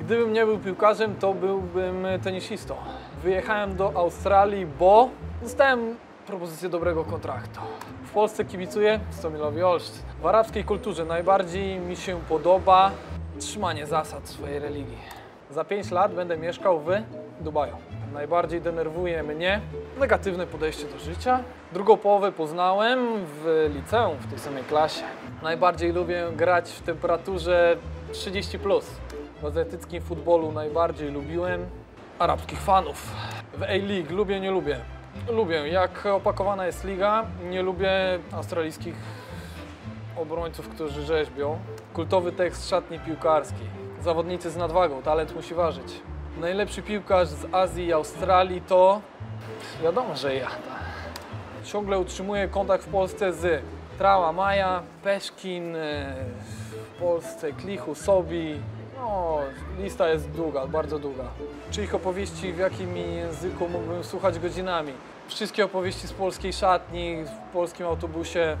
Gdybym nie był piłkarzem, to byłbym tenisistą. Wyjechałem do Australii, bo dostałem propozycję dobrego kontraktu. W Polsce kibicuję Stomilowi Olsztyn. W arabskiej kulturze najbardziej mi się podoba trzymanie zasad swojej religii. Za 5 lat będę mieszkał w Dubaju. Najbardziej denerwuje mnie negatywne podejście do życia. Drugą połowę poznałem w liceum, w tej samej klasie. Najbardziej lubię grać w temperaturze 30+. W azjatyckim futbolu najbardziej lubiłem arabskich fanów. W A-League lubię, nie lubię. Lubię, jak opakowana jest liga. Nie lubię australijskich obrońców, którzy rzeźbią. Kultowy tekst szatni piłkarskiej. Zawodnicy z nadwagą, talent musi ważyć. Najlepszy piłkarz z Azji i Australii to... wiadomo, że ja. Ciągle utrzymuję kontakt w Polsce z Trałka Maja, Peszkin, w Polsce Klichu, Sobi. No, lista jest długa, bardzo długa. Czy ich opowieści, w jakim języku mógłbym słuchać godzinami? Wszystkie opowieści z polskiej szatni, w polskim autobusie.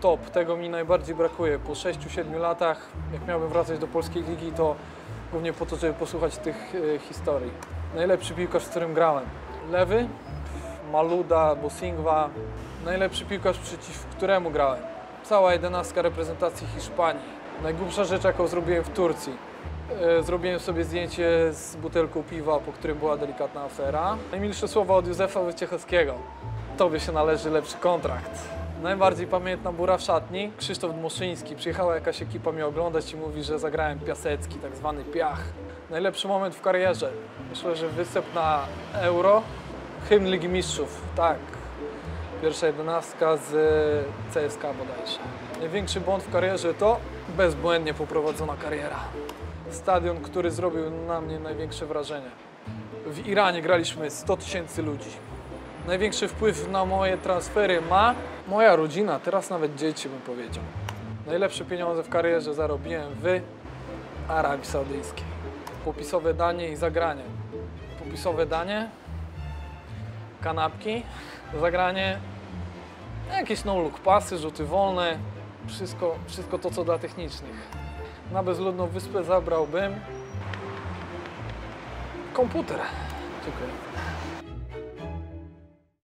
Top, tego mi najbardziej brakuje. Po 6-7 latach, jak miałbym wracać do polskiej ligi, to głównie po to, żeby posłuchać tych historii. Najlepszy piłkarz, z którym grałem. Lewy, Malouda, Bosingwa. Najlepszy piłkarz, przeciw któremu grałem. Cała 11 reprezentacji Hiszpanii. Najgłupsza rzecz, jaką zrobiłem w Turcji. Zrobiłem sobie zdjęcie z butelką piwa, po którym była delikatna afera. Najmilsze słowa od Józefa Wojciechowskiego. Tobie się należy lepszy kontrakt. Najbardziej pamiętna bura w szatni, Krzysztof Dmoszyński. Przyjechała jakaś ekipa mnie oglądać i mówi, że zagrałem piasecki, tak zwany piach. Najlepszy moment w karierze. Myślę, że występ na Euro. Hymn Ligi Mistrzów, tak. Pierwsza 11 z CSK bodajże. Największy błąd w karierze to bezbłędnie poprowadzona kariera. Stadion, który zrobił na mnie największe wrażenie. W Iranie graliśmy 100 000 ludzi. Największy wpływ na moje transfery ma moja rodzina, teraz nawet dzieci, bym powiedział. Najlepsze pieniądze w karierze zarobiłem w Arabii Saudyjskiej. Popisowe danie i zagranie. Popisowe danie, kanapki, zagranie, jakieś no-look pasy, rzuty wolne, wszystko to, co dla technicznych. Na bezludną wyspę zabrałbym komputer. Dziękuję.